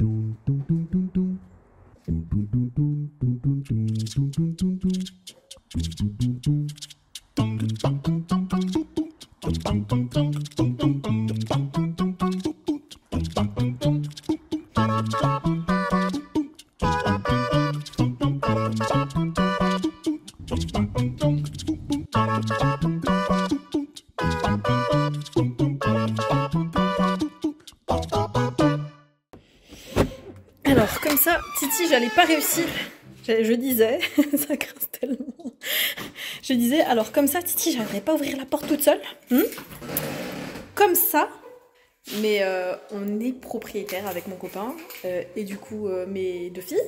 Alors comme ça, Titi, j'allais pas réussir. Je disais, ça grince tellement. Je disais, alors comme ça, Titi, j'arriverai pas à ouvrir la porte toute seule. Comme ça. Mais on est propriétaire avec mon copain et du coup mes deux filles.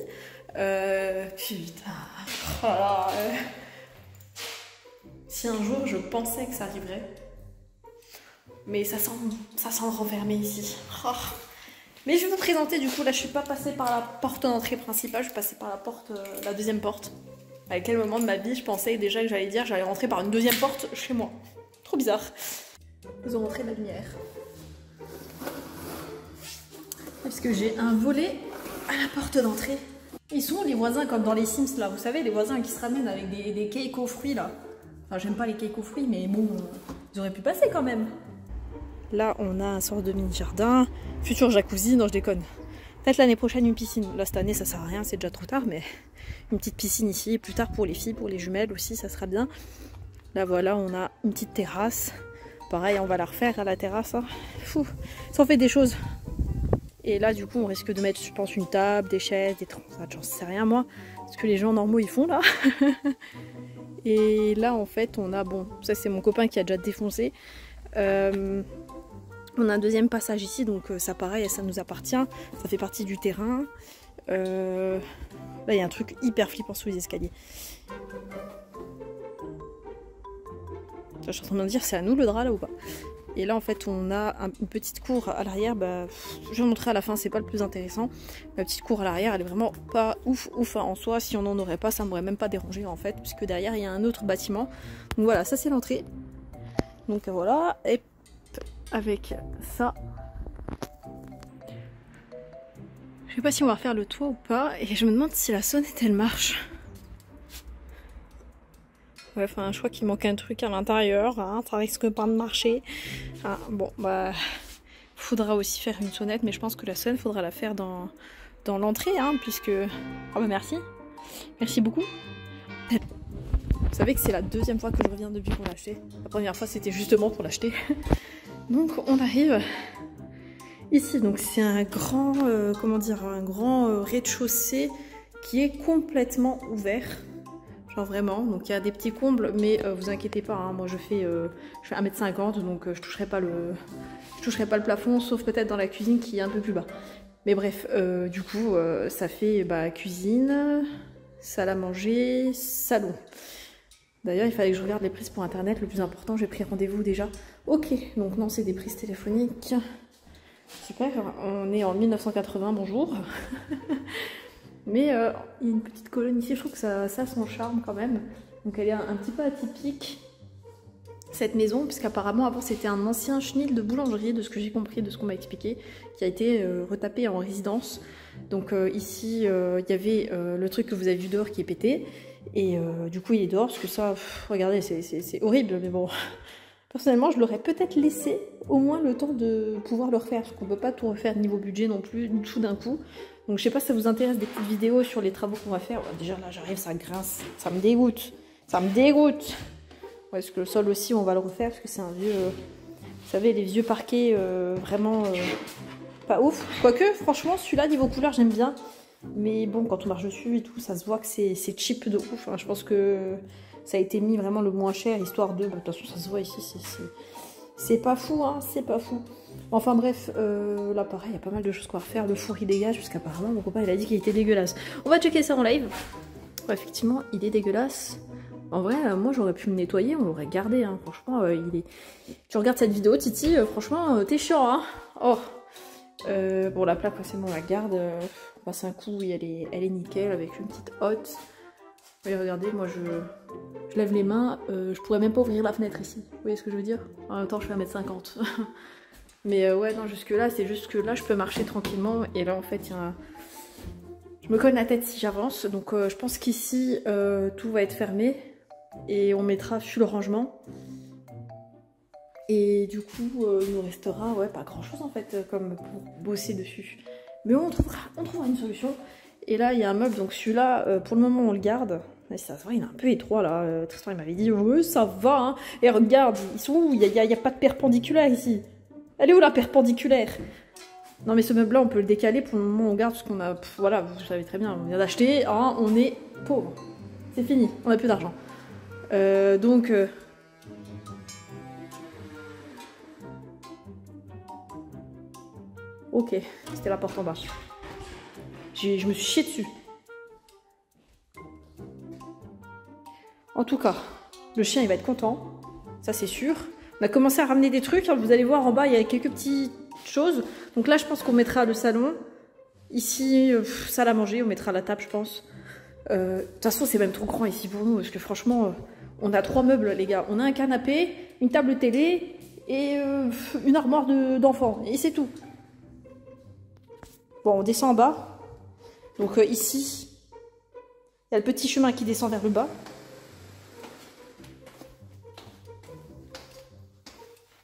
Putain. Oh là, Si un jour je pensais que ça arriverait. Mais ça sent renfermé ici. Oh. Mais je vais vous présenter du coup, là je suis pas passée par la porte d'entrée principale, je suis passée par la porte, la deuxième porte. À quel moment de ma vie je pensais déjà que j'allais rentrer par une deuxième porte chez moi. Trop bizarre. Ils ont rentré de la lumière. Parce que j'ai un volet à la porte d'entrée. Ils sont les voisins comme dans les Sims là, vous savez, les voisins qui se ramènent avec des cakes aux fruits là. Enfin j'aime pas les cakes aux fruits mais bon, ils auraient pu passer quand même. Là, on a un sort de mini-jardin, futur jacuzzi, non je déconne. Peut-être l'année prochaine une piscine. Là, cette année, ça sert à rien, c'est déjà trop tard, mais une petite piscine ici, plus tard pour les filles, pour les jumelles aussi, ça sera bien. Là, voilà, on a une petite terrasse. Pareil, on va la refaire à la terrasse. Hein. Fou, ça en fait des choses. Et là, du coup, on risque de mettre, je pense, une table, des chaises, des transats, j'en sais rien, moi. Ce que les gens normaux, ils font, là. Et là, en fait, on a, bon, ça, c'est mon copain qui a déjà défoncé. On a un deuxième passage ici, donc ça pareil, ça nous appartient, ça fait partie du terrain. Là il y a un truc hyper flippant sous les escaliers. Je suis en train de me dire, c'est à nous le drap là ou pas? Et là en fait on a une petite cour à l'arrière, bah, je vais vous montrer à la fin, c'est pas le plus intéressant. La petite cour à l'arrière elle est vraiment pas ouf, ouf en soi, si on n'en aurait pas ça m'aurait même pas dérangé en fait, puisque derrière il y a un autre bâtiment. Donc voilà, ça c'est l'entrée. Donc voilà, et avec ça. Je sais pas si on va refaire le toit ou pas, et je me demande si la sonnette elle marche. Ouais, enfin je crois qu'il manque un truc à l'intérieur, hein, ça risque pas de marcher. Ah, bon bah faudra aussi faire une sonnette, mais je pense que la sonnette faudra la faire dans l'entrée, hein, puisque. Ah bah merci. Merci beaucoup. Vous savez que c'est la deuxième fois que je reviens depuis qu'on l'a acheté. La première fois c'était justement pour l'acheter. Donc on arrive ici, donc c'est un grand, rez-de-chaussée qui est complètement ouvert, genre vraiment, donc il y a des petits combles, mais vous inquiétez pas, hein, moi je fais 1m50, donc je toucherai pas le plafond, sauf peut-être dans la cuisine qui est un peu plus bas. Mais bref, du coup ça fait bah, cuisine, salle à manger, salon. D'ailleurs, il fallait que je regarde les prises pour internet, le plus important, j'ai pris rendez-vous déjà. Ok, donc non, c'est des prises téléphoniques. Super, on est en 1980, bonjour. Mais il y a une petite colonne ici, je trouve que ça a son charme quand même. Donc elle est un petit peu atypique, cette maison, puisqu'apparemment avant c'était un ancien chenil de boulangerie, de ce que j'ai compris, de ce qu'on m'a expliqué, qui a été retapé en résidence. Donc ici, il y avait le truc que vous avez vu dehors qui est pété. Et du coup il est dehors parce que ça, regardez, c'est horrible, mais bon, personnellement je l'aurais peut-être laissé au moins le temps de pouvoir le refaire, parce qu'on peut pas tout refaire niveau budget non plus, tout d'un coup. Donc je sais pas si ça vous intéresse des petites vidéos sur les travaux qu'on va faire. Ouais, déjà là j'arrive, ça grince, ça me dégoûte. Ouais, parce que le sol aussi on va le refaire, parce que c'est un vieux, vous savez les vieux parquets vraiment pas ouf, quoique franchement celui-là niveau couleur j'aime bien. Mais bon, quand on marche dessus et tout, ça se voit que c'est cheap de ouf. Hein. Je pense que ça a été mis vraiment le moins cher, histoire de... Bah, de toute façon, ça se voit ici, c'est pas fou, hein, c'est pas fou. Enfin bref, là pareil, il y a pas mal de choses qu'on va refaire. Le four, il dégage, parce qu'apparemment, mon copain, il a dit qu'il était dégueulasse. On va checker ça en live. Ouais, effectivement, il est dégueulasse. En vrai, moi, j'aurais pu me nettoyer, on l'aurait gardé. Hein. Franchement, il est... Tu regardes cette vidéo, Titi, franchement, t'es chiant, hein. Oh. Bon, la plaque, forcément, on la garde... Passe un coup, elle est nickel avec une petite hotte. Voyez, regardez, moi je lève les mains, je pourrais même pas ouvrir la fenêtre ici. Vous voyez ce que je veux dire? En même temps, je fais 1m50. Mais ouais, non, jusque-là, c'est juste que là, je peux marcher tranquillement. Et là, en fait, il y a un... je me cogne la tête si j'avance. Donc, je pense qu'ici, tout va être fermé. Et on mettra sur le rangement. Et du coup, il nous restera ouais, pas grand-chose, en fait, comme pour bosser dessus. Mais on trouvera une solution. Et là, il y a un meuble. Donc, celui-là, pour le moment, on le garde. Mais ça se voit, il est un peu étroit, là. Tristan, il m'avait dit, oui, ça va, hein. Et regarde, ils sont où? Il n'y a pas de perpendiculaire, ici. Elle est où la perpendiculaire? Non mais ce meuble là on peut le décaler, pour le moment on garde parce qu'on a... Pff, voilà, vous savez très bien, on vient d'acheter, hein, on est pauvre. C'est fini, on n'a plus d'argent. Donc... Ok, c'était la porte en bas. Je me suis chiée dessus. En tout cas, le chien il va être content, ça c'est sûr. On a commencé à ramener des trucs, hein, vous allez voir en bas il y a quelques petites choses. Donc là je pense qu'on mettra le salon, ici salle à manger, on mettra la table je pense. De toute façon c'est même trop grand ici pour nous parce que franchement on a 3 meubles les gars. On a un canapé, une table télé et une armoire d'enfant et c'est tout. Bon on descend en bas, donc ici il y a le petit chemin qui descend vers le bas.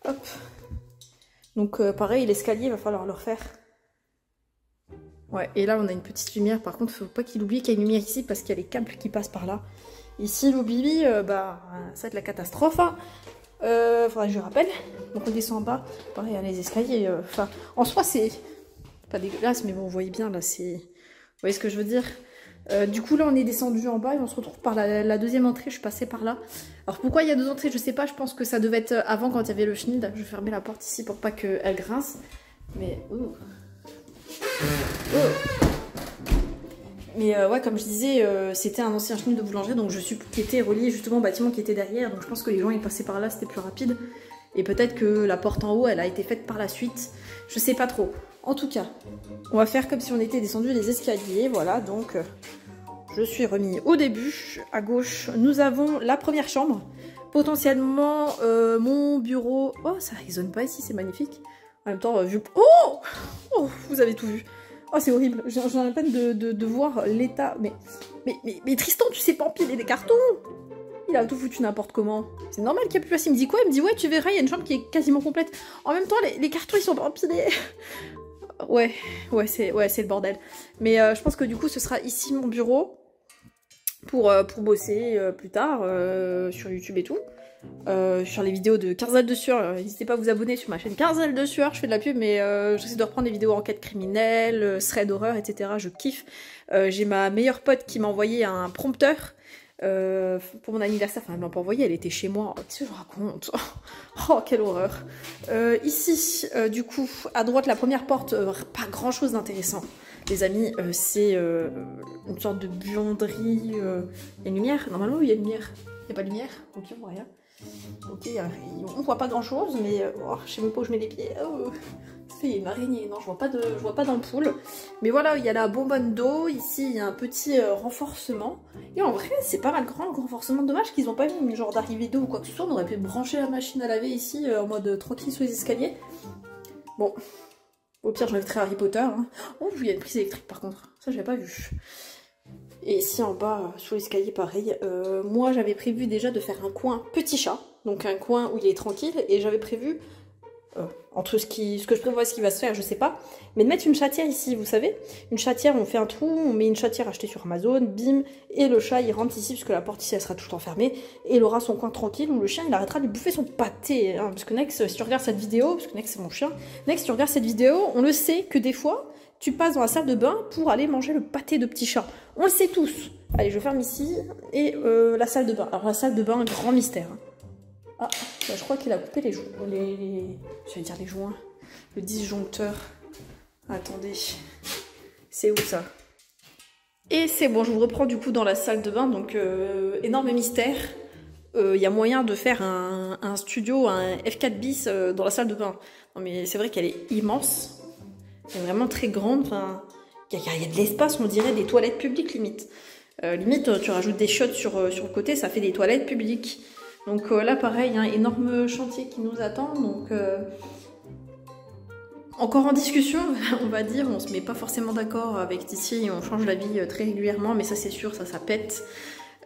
Hop. Donc pareil, l'escalier, il va falloir le refaire. Ouais, et là on a une petite lumière, par contre, faut pas qu'il oublie qu'il y a une lumière ici parce qu'il y a les câbles qui passent par là. Ici, l'oublie, bah ça va être la catastrophe. Hein. Faudrait que je rappelle. Donc on descend en bas, pareil, il y a les escaliers. Enfin, en soi, c'est pas dégueulasse, mais bon, vous voyez bien là, c'est. Vous voyez ce que je veux dire? Du coup là on est descendu en bas et on se retrouve par la deuxième entrée, je suis passée par là. Alors pourquoi il y a 2 entrées je sais pas, je pense que ça devait être avant quand il y avait le chenil. Je fermais la porte ici pour pas qu'elle grince. Mais oh. Oh. Mais ouais comme je disais c'était un ancien chenil de boulanger donc je suppose qu'il était relié justement au bâtiment qui était derrière. Donc je pense que les gens ils passaient par là, c'était plus rapide. Et peut-être que la porte en haut elle a été faite par la suite, je sais pas trop. En tout cas, on va faire comme si on était descendu les escaliers, voilà, donc je suis remis au début. À gauche, nous avons la première chambre, potentiellement mon bureau... Oh, ça résonne pas ici, c'est magnifique. En même temps, vu... Oh, oh, vous avez tout vu. Oh, c'est horrible, j'en ai la peine de voir l'état... Mais Tristan, tu sais pas empiler des cartons. Il a tout foutu n'importe comment. C'est normal qu'il n'y a plus place. Il me dit quoi? Il me dit, ouais, tu verras, il y a une chambre qui est quasiment complète. En même temps, les cartons, ils sont pas empilés. Ouais, c'est le bordel. Mais je pense que du coup, ce sera ici mon bureau pour bosser plus tard sur YouTube et tout. Sur les vidéos de Quinzelle de Sueur. N'hésitez pas à vous abonner sur ma chaîne Quinzelle de Sueur. Je fais de la pub, mais j'essaie de reprendre des vidéos enquête criminelle, thread horreur, etc. Je kiffe. J'ai ma meilleure pote qui m'a envoyé un prompteur pour mon anniversaire. Enfin, elle ne m'a pas envoyé, elle était chez moi. Qu'est-ce que je raconte? Oh, quelle horreur. Ici, du coup, à droite, la première porte, pas grand-chose d'intéressant. Les amis, c'est une sorte de buanderie. Il y a une lumière? Normalement, il y a une lumière. Il n'y a pas de lumière? Ok, on voit rien. Ok, on voit pas grand-chose, mais oh, je sais même pas où je mets les pieds. Oh, il y a une araignée. Non, je vois pas d'ampoule. Mais voilà, il y a la bonbonne d'eau. Ici, il y a un petit renforcement. Et en vrai, c'est pas mal grand le renforcement. Dommage qu'ils n'ont pas mis une genre d'arrivée d'eau ou quoi que ce soit. On aurait pu brancher la machine à laver ici en mode tranquille sous les escaliers. Bon, au pire, j'enlèverai Harry Potter. Hein. Oh, il y a une prise électrique par contre. Ça, j'avais pas vu. Et ici en bas, sous l'escalier, pareil, moi j'avais prévu déjà de faire un coin petit chat, donc un coin où il est tranquille, et j'avais prévu, entre ce que je prévois et ce qui va se faire, je sais pas, mais de mettre une chatière ici, vous savez, une chatière, on fait un trou, on met une chatière achetée sur Amazon, bim, et le chat il rentre ici, parce que la porte ici elle sera tout le temps fermée, et il aura son coin tranquille, où le chien il arrêtera de bouffer son pâté, hein, parce que Nex, si tu regardes cette vidéo, parce que Nex c'est mon chien, Nex si tu regardes cette vidéo, on le sait que des fois, tu passes dans la salle de bain pour aller manger le pâté de petit chat. On le sait tous. Allez, je ferme ici. Et la salle de bain. Alors la salle de bain, grand mystère. Ah, bah, je crois qu'il a coupé les joints. J'allais dire les joints. Le disjoncteur. Attendez. C'est où ça? Et c'est bon, je vous reprends du coup dans la salle de bain. Donc, énorme mystère. Il y a moyen de faire un studio, un F4 bis dans la salle de bain. Non mais c'est vrai qu'elle est immense. Elle est vraiment très grande, enfin, il y a de l'espace, on dirait des toilettes publiques limite. Limite, tu rajoutes des chiottes sur le côté, ça fait des toilettes publiques. Donc là, pareil, un énorme chantier qui nous attend. Donc encore en discussion, on va dire. On se met pas forcément d'accord avec Titi et on change d'avis très régulièrement, mais ça c'est sûr, ça pète.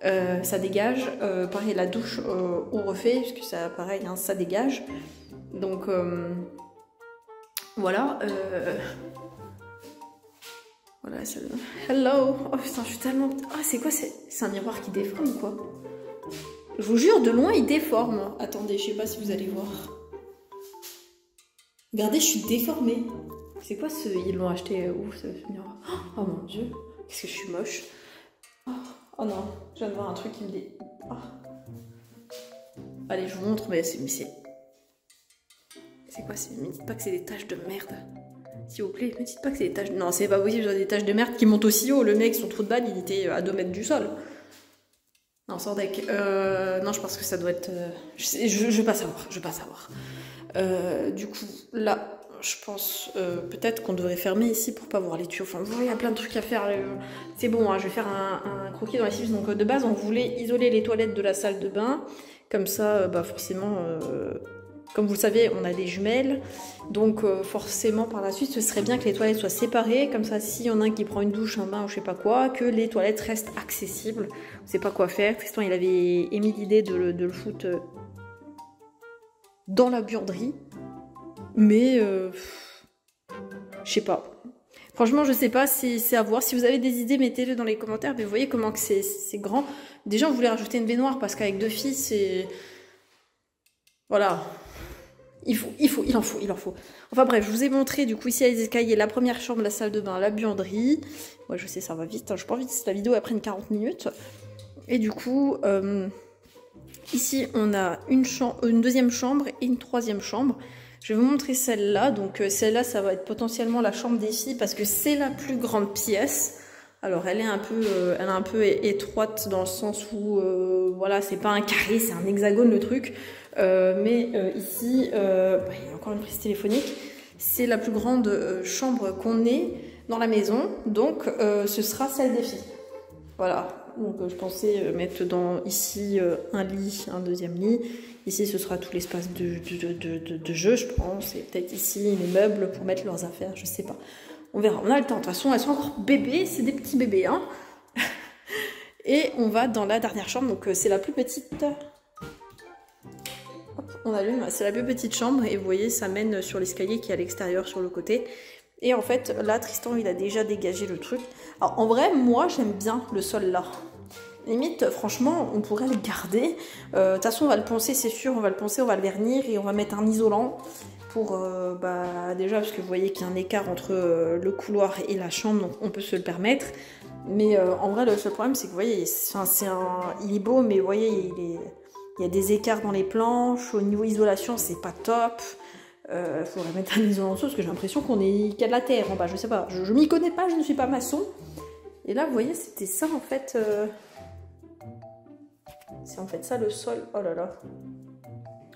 Ça dégage, pareil la douche on refait, puisque ça pareil hein, ça dégage, donc voilà, voilà ça... Hello, oh putain je suis tellement, ah c'est quoi, c'est un miroir qui déforme quoi, je vous jure de loin il déforme, attendez je sais pas si vous allez voir, regardez je suis déformée, c'est quoi ce, ils l'ont acheté où ce miroir, oh mon dieu qu'est-ce que je suis moche, oh. Oh non, je viens de voir un truc qui me dit... Oh. Allez, je vous montre, mais c'est... C'est quoi, me dites pas que c'est des taches de merde. S'il vous plaît, me dites pas que c'est des taches... Non, c'est pas possible, j'ai des taches de merde qui montent aussi haut. Le mec, son trou de balle, il était à 2 mètres du sol. Non, sans deck. Non, je pense que ça doit être... Je veux pas savoir, je veux pas savoir. Du coup, là... Je pense peut-être qu'on devrait fermer ici pour pas voir les tuyaux. Enfin, vous voyez, il y a plein de trucs à faire. C'est bon, hein, je vais faire un croquis dans les chips. Donc, de base, on voulait isoler les toilettes de la salle de bain. Comme ça, bah, forcément, comme vous le savez, on a des jumelles. Donc, forcément, par la suite, ce serait bien que les toilettes soient séparées. Comme ça, s'il y en a un qui prend une douche, un bain ou je sais pas quoi, que les toilettes restent accessibles. On sait pas quoi faire. Tristan, il avait émis l'idée de le foutre dans la buanderie. Mais je sais pas. Franchement, je sais pas, c'est à voir. Si vous avez des idées, mettez-le dans les commentaires. Mais vous voyez comment que c'est grand. Déjà, on voulait rajouter une baignoire parce qu'avec 2 filles, c'est... Voilà. Il en faut. Enfin bref, je vous ai montré du coup ici les escaliers, la première chambre, la salle de bain, la buanderie. Ouais, je sais, ça va vite. Hein. Je n'ai pas envie que la vidéo prenne 40 minutes. Et du coup, ici, on a une deuxième chambre et une troisième chambre. Je vais vous montrer celle-là, donc celle-là ça va être potentiellement la chambre des filles parce que c'est la plus grande pièce. Alors elle est un peu étroite dans le sens où voilà, c'est pas un carré, c'est un hexagone le truc. Mais ici, bah, il y a encore une prise téléphonique, c'est la plus grande chambre qu'on ait dans la maison, donc ce sera celle des filles. Voilà. Donc je pensais mettre dans ici un lit, un deuxième lit. Ici ce sera tout l'espace de jeu je pense. Et peut-être ici les meubles pour mettre leurs affaires, je sais pas. On verra, on a le temps. De toute façon elles sont encore bébés, c'est des petits bébés hein. Et on va dans la dernière chambre, donc c'est la plus petite. Hop, on allume, c'est la plus petite chambre et vous voyez ça mène sur l'escalier qui est à l'extérieur sur le côté. Et en fait, là, Tristan, il a déjà dégagé le truc. Alors, en vrai, moi, j'aime bien le sol là. Limite, franchement, on pourrait le garder. De toute façon, on va le poncer, c'est sûr. On va le poncer, on va le vernir et on va mettre un isolant pour... bah, déjà, parce que vous voyez qu'il y a un écart entre le couloir et la chambre, donc on peut se le permettre. Mais en vrai, le seul problème, c'est que vous voyez, il est beau, mais vous voyez, il y a des écarts dans les planches. Au niveau isolation, c'est pas top. Faudrait mettre un isolant en dessous parce que j'ai l'impression qu'on est qu'à de la terre en bas, je sais pas, je m'y connais pas, je ne suis pas maçon. Et là vous voyez c'était ça en fait, c'est en fait ça le sol, oh là là.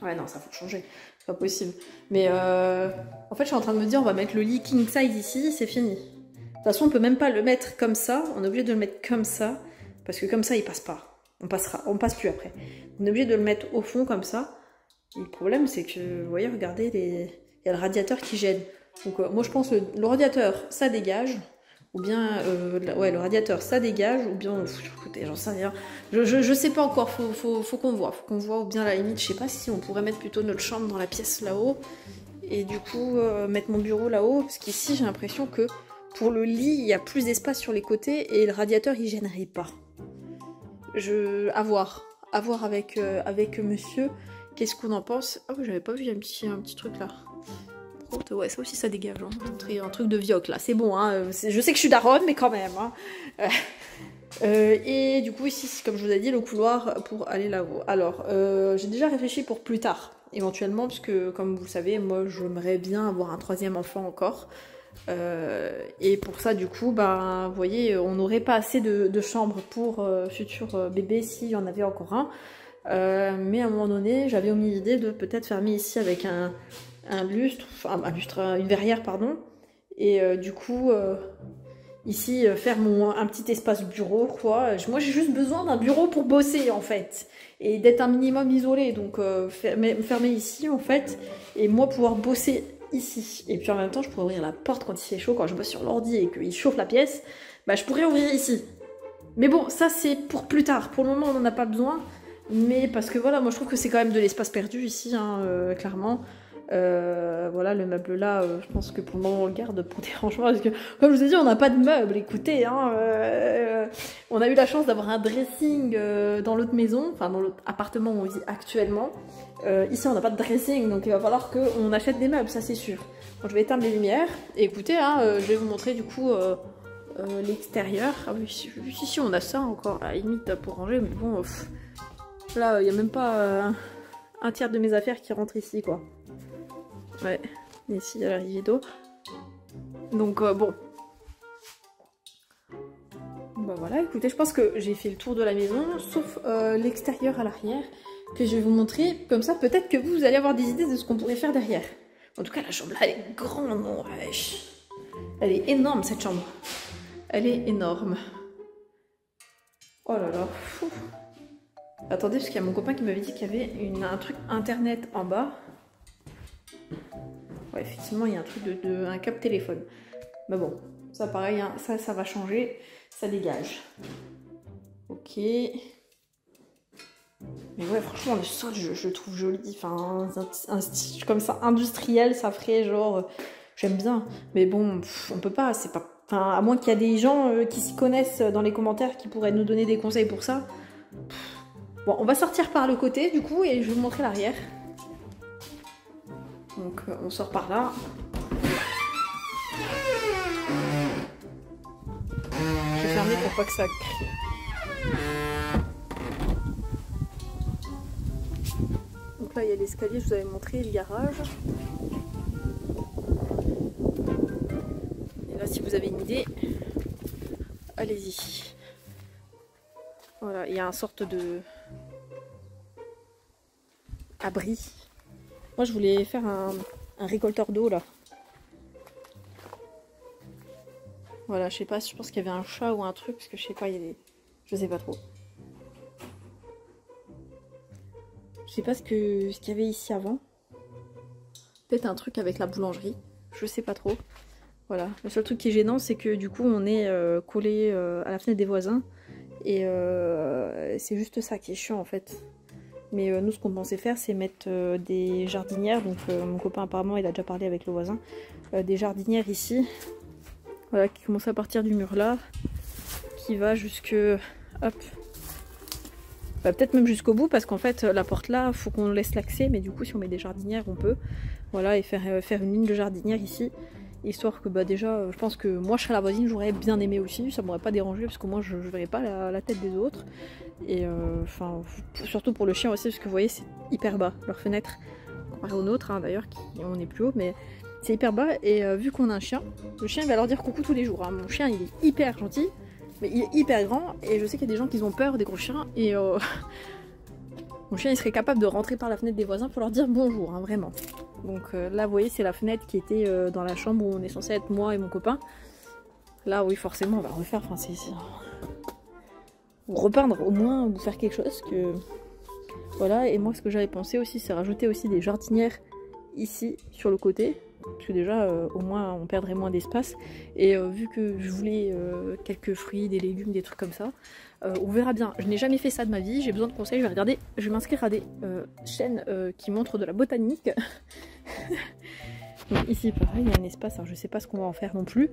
Ouais non ça faut changer, c'est pas possible. Mais en fait je suis en train de me dire on va mettre le lit king size ici, c'est fini. De toute façon on peut même pas le mettre comme ça, on est obligé de le mettre comme ça, parce que comme ça il passe pas, on passe plus après. On est obligé de le mettre au fond comme ça. Et le problème, c'est que, vous voyez, regardez, il y a le radiateur qui gêne. Donc, moi, je pense que le radiateur, ça dégage. Ou bien, ouais, le radiateur, ça dégage. Ou bien, écoutez, j'en sais rien. Je sais pas encore, faut qu'on voit. Faut qu'on voit, ou bien, à la limite, je sais pas si on pourrait mettre plutôt notre chambre dans la pièce là-haut. Et du coup, mettre mon bureau là-haut. Parce qu'ici, j'ai l'impression que pour le lit, il y a plus d'espace sur les côtés. Et le radiateur, il gênerait pas. À voir. À voir avec monsieur. Qu'est-ce qu'on en pense? Ah oh, j'avais pas vu, il y a un petit truc là. Ouais, ça aussi ça dégage. Hein. Un truc de vioque là, c'est bon. Hein. Je sais que je suis daronne, mais quand même. Hein. Et du coup, ici, comme je vous ai dit, le couloir pour aller là-haut. Alors, j'ai déjà réfléchi pour plus tard, éventuellement, parce que comme vous le savez, moi j'aimerais bien avoir un 3e enfant encore. Et pour ça, du coup, bah, vous voyez, on n'aurait pas assez de chambres pour futur bébé s'il y en avait encore un. Mais à un moment donné, j'avais omis l'idée de peut-être fermer ici avec un lustre, enfin une verrière, pardon. Et du coup, ici, faire un petit espace bureau, quoi. Moi, j'ai juste besoin d'un bureau pour bosser, en fait. Et d'être un minimum isolé. Donc, fermer ici, en fait. Et moi, pouvoir bosser ici. Et puis en même temps, je pourrais ouvrir la porte quand il fait chaud, quand je bosse sur l'ordi et qu'il chauffe la pièce, bah je pourrais ouvrir ici. Mais bon, ça c'est pour plus tard. Pour le moment, on n'en a pas besoin. Mais parce que voilà, moi je trouve que c'est quand même de l'espace perdu ici, hein, clairement. Voilà, le meuble là, je pense que pour le moment on le garde pour des rangements. Parce que, comme je vous ai dit, on n'a pas de meuble, écoutez. Hein, on a eu la chance d'avoir un dressing dans l'autre maison, enfin dans l'autre appartement où on vit actuellement. Ici on n'a pas de dressing, donc il va falloir qu'on achète des meubles, ça c'est sûr. Bon, je vais éteindre les lumières. Et écoutez, hein, je vais vous montrer du coup l'extérieur. Ah oui, si, on a ça encore à la limite pour ranger, mais bon, là il n'y a même pas un tiers de mes affaires qui rentrent ici, quoi. Ouais, et ici il y a l'arrivée d'eau. Donc bon. Bah voilà, écoutez, je pense que j'ai fait le tour de la maison, sauf l'extérieur à l'arrière, que je vais vous montrer. Comme ça, peut-être que vous allez avoir des idées de ce qu'on pourrait faire derrière. En tout cas, la chambre là, elle est grande, mon wesh. Elle est énorme, cette chambre. Elle est énorme. Oh là là. Fou. Attendez, parce qu'il y a mon copain qui m'avait dit qu'il y avait un truc internet en bas. Ouais, effectivement, il y a un truc un câble téléphone. Mais bon, ça pareil, hein, ça va changer, ça dégage. Ok. Mais ouais, franchement, le sol, je trouve joli. Enfin, un style comme ça, industriel, ça ferait genre... J'aime bien. Mais bon, on peut pas, c'est pas... Enfin, à moins qu'il y a des gens qui s'y connaissent dans les commentaires qui pourraient nous donner des conseils pour ça. Bon, on va sortir par le côté, du coup, et je vais vous montrer l'arrière. Donc on sort par là. Je vais fermer pour pas que ça crie. Donc là il y a l'escalier, je vous avais montré, le garage. Et là si vous avez une idée, allez-y. Voilà, il y a une sorte de abri. Moi je voulais faire un récolteur d'eau là. Voilà, je sais pas, je pense qu'il y avait un chat ou un truc, parce que je sais pas, il y a des... Je sais pas trop. Je sais pas ce qu'il y avait ici avant. Peut-être un truc avec la boulangerie, je sais pas trop. Voilà, le seul truc qui est gênant, c'est que du coup on est collé à la fenêtre des voisins. Et c'est juste ça qui est chiant en fait. Mais nous, ce qu'on pensait faire, c'est mettre des jardinières. Donc, mon copain, apparemment, il a déjà parlé avec le voisin. Des jardinières ici. Voilà, qui commence à partir du mur là. Qui va jusque... Hop. Bah, peut-être même jusqu'au bout, parce qu'en fait, la porte là, faut qu'on laisse l'accès. Mais du coup, si on met des jardinières, on peut. Voilà, et faire une ligne de jardinières ici. Histoire que, bah, déjà, je pense que moi, je serais la voisine, j'aurais bien aimé aussi. Ça m'aurait pas dérangé, parce qu'au moins, je verrais pas la tête des autres. Et enfin, surtout pour le chien aussi, parce que vous voyez, c'est hyper bas leur fenêtre, comparé aux nôtres, hein, d'ailleurs, on est plus haut, mais c'est hyper bas. Et vu qu'on a un chien, le chien il va leur dire coucou tous les jours. Hein. Mon chien il est hyper gentil, mais il est hyper grand, et je sais qu'il y a des gens qui ont peur des gros chiens. Et mon chien il serait capable de rentrer par la fenêtre des voisins pour leur dire bonjour, hein, vraiment. Donc là, vous voyez, c'est la fenêtre qui était dans la chambre où on est censé être moi et mon copain. Là, oui, forcément, on va refaire. Enfin, c'est. Ou repeindre au moins, ou faire quelque chose que... Voilà, et moi ce que j'avais pensé aussi, c'est rajouter aussi des jardinières ici, sur le côté, parce que déjà, au moins, on perdrait moins d'espace, et vu que je voulais quelques fruits, des légumes, des trucs comme ça, on verra bien. Je n'ai jamais fait ça de ma vie, j'ai besoin de conseils, je vais regarder, je vais m'inscrire à des chaînes qui montrent de la botanique. Donc ici, pareil, il y a un espace, alors je sais pas ce qu'on va en faire non plus.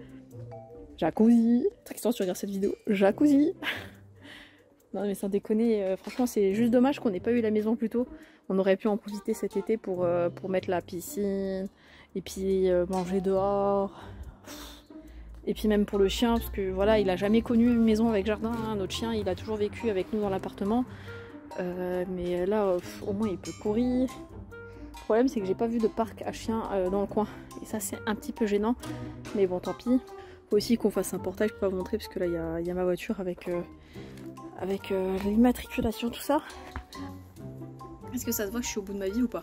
Jacuzzi, très excitant si tu regardes cette vidéo, jacuzzi. Non mais sans déconner, franchement c'est juste dommage qu'on n'ait pas eu la maison plus tôt. On aurait pu en profiter cet été pour mettre la piscine, et puis manger dehors, et puis même pour le chien, parce que voilà, il a jamais connu une maison avec jardin, hein. Notre chien il a toujours vécu avec nous dans l'appartement, mais là au moins il peut courir. Le problème c'est que j'ai pas vu de parc à chiens dans le coin, et ça c'est un petit peu gênant, mais bon tant pis. Faut aussi qu'on fasse un portage, je peux pas vous montrer, parce que là il y a ma voiture avec l'immatriculation, tout ça. Est-ce que ça se voit que je suis au bout de ma vie ou pas?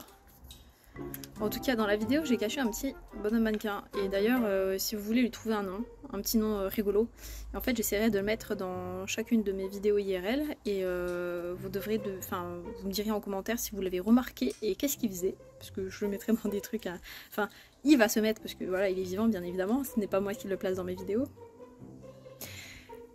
En tout cas, dans la vidéo, j'ai caché un petit bonhomme mannequin. Et d'ailleurs, si vous voulez lui trouver un nom, un petit nom rigolo. Et en fait, j'essaierai de le mettre dans chacune de mes vidéos IRL et vous me direz en commentaire si vous l'avez remarqué et qu'est-ce qu'il faisait, parce que je le mettrai dans des trucs à... Enfin, il va se mettre parce que voilà, il est vivant bien évidemment, ce n'est pas moi qui le place dans mes vidéos.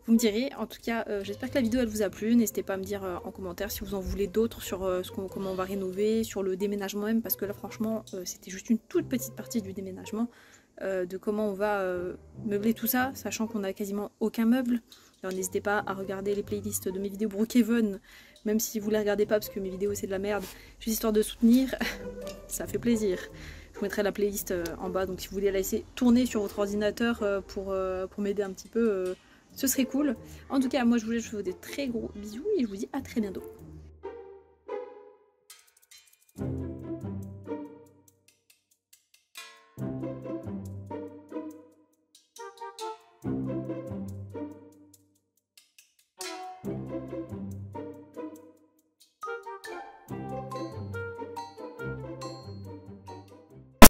Vous me direz, en tout cas, j'espère que la vidéo elle vous a plu, n'hésitez pas à me dire en commentaire si vous en voulez d'autres sur comment on va rénover, sur le déménagement même, parce que là franchement c'était juste une toute petite partie du déménagement, de comment on va meubler tout ça, sachant qu'on a quasiment aucun meuble. Alors n'hésitez pas à regarder les playlists de mes vidéos Brookhaven, même si vous les regardez pas parce que mes vidéos c'est de la merde, juste histoire de soutenir, ça fait plaisir. Je vous mettrai la playlist en bas, donc si vous voulez la laisser tourner sur votre ordinateur pour m'aider un petit peu, ce serait cool. En tout cas, moi je vous fais des très gros bisous et je vous dis à très bientôt.